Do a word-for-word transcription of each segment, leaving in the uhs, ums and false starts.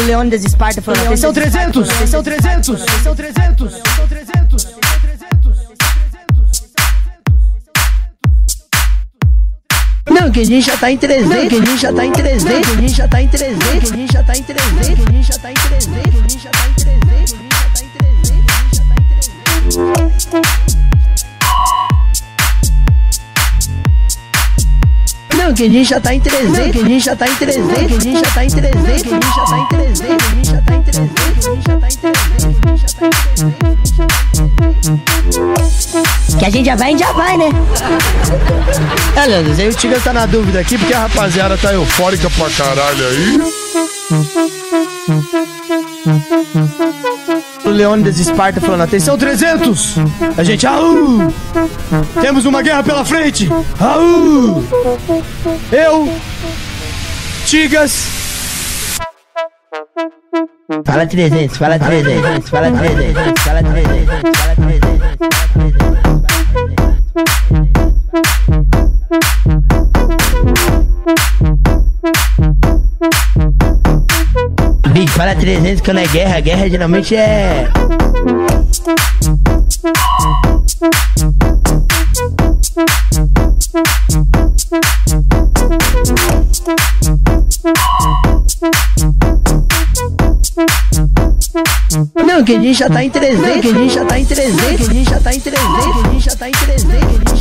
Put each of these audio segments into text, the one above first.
O Leônidas de Esparta falando. Atenção trezentos! Atenção trezentos! Atenção trezentos! Atenção trezentos! Não, que a gente já tá em trezentos! Não, que a gente já tá em trezentos! Não, que a gente já tá em trezentos! Não, que a gente já tá em trezentos! Não, que a gente já tá em trezentos! Não, que a gente já tá em trezentos! Não, que a gente já tá em trezentos! Não, que a gente já tá em trezentos, que a gente já tá em trezentos, que a gente já tá em trezentos, que a gente já tá em trezentos, que a gente já tá em trezentos, que a gente já tá em trezentos, que a gente já vai, a gente já vai, né? É, Leandro, aí o Tigas tá na dúvida aqui porque a rapaziada tá eufórica pra caralho aí. O Leônidas de Esparta falando, atenção trezentos, a gente, aú, temos uma guerra pela frente, aú, eu, Tigas, fala trezentos, fala trezentos, fala trezentos, fala trezentos, fala trezentos, fala fala trezentos que não é guerra, guerra geralmente é... Não, que a gente já tá em trezentos, que a gente já tá em trezentos, que a gente já tá em trezentos, que a gente já tá em trezentos, que a gente já tá em trezentos, que a gente já tá em trezentos, que a gente já tá em trezentos, que a gente já tá em trezentos.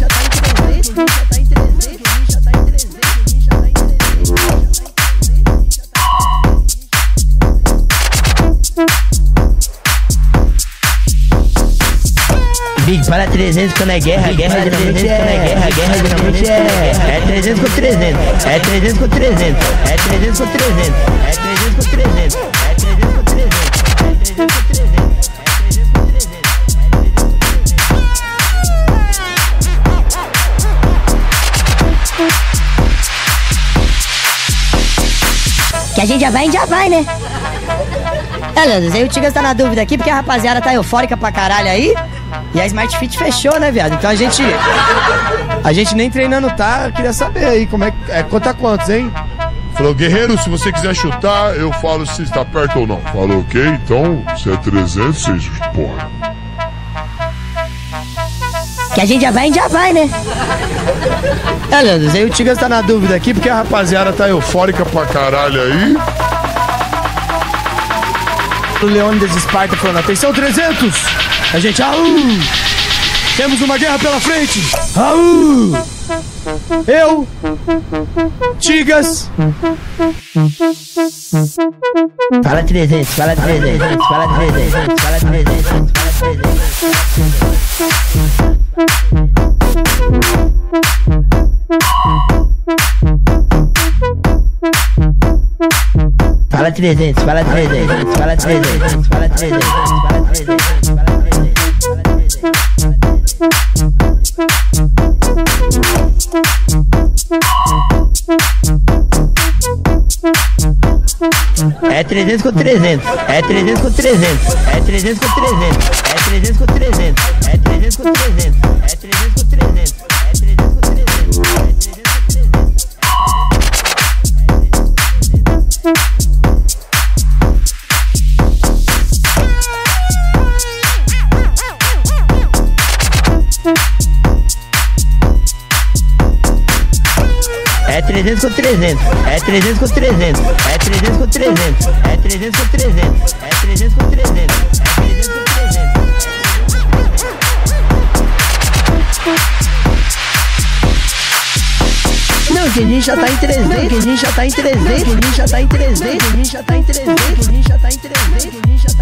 Big para trezentos quando é guerra, guerra de trezentos quando é guerra, guerra de trezentos é... É trezentos com trezentos, é trezentos com trezentos, é trezentos com trezentos, é trezentos com trezentos, é trezentos com trezentos, é trezentos com trezentos. Que a gente já vai, a gente já vai, né? É, Leandro, aí o Tigas tá na dúvida aqui porque a rapaziada tá eufórica pra caralho aí. E a Smart Fit fechou, né, viado? Então a gente... A gente nem treinando tá, queria saber aí como é... é conta quantos, hein? Falou, guerreiro, se você quiser chutar, eu falo se está perto ou não. Falou, ok, então, se é trezentos, vocês porra. Que a gente já vai, a gente já vai, né? É, Leandro, aí o Tigas tá na dúvida aqui porque a rapaziada tá eufórica pra caralho aí. O Leônidas de Esparta falando, atenção trezentos, a gente, aú, temos uma guerra pela frente, aú, eu, Tigas, fala trezentos, fala trezentos, fala trezentos, fala trezentos, fala trezentos. Fala trezentos, fala trezentos, fala trezentos, fala trezentos, fala trezentos, fala trezentos, fala trezentos. É trezentos com trezentos, é trezentos com trezentos, é trezentos com trezentos, é trezentos com trezentos, é trezentos com trezentos, é trezentos com trezentos, é trezentos com trezentos, é trezentos com trezentos. É trezentos com trezentos, é trezentos com trezentos, é trezentos com trezentos, é trezentos com trezentos, é trezentos com trezentos, é trezentos com trezentos. Não, que a gente já tá em trezentos, que a gente já tá em trezentos, que a gente já tá em trezentos, que a gente já tá em trezentos, que a gente já tá em trezentos, que a gente já tá em trezentos, que a gente já tá em trezentos.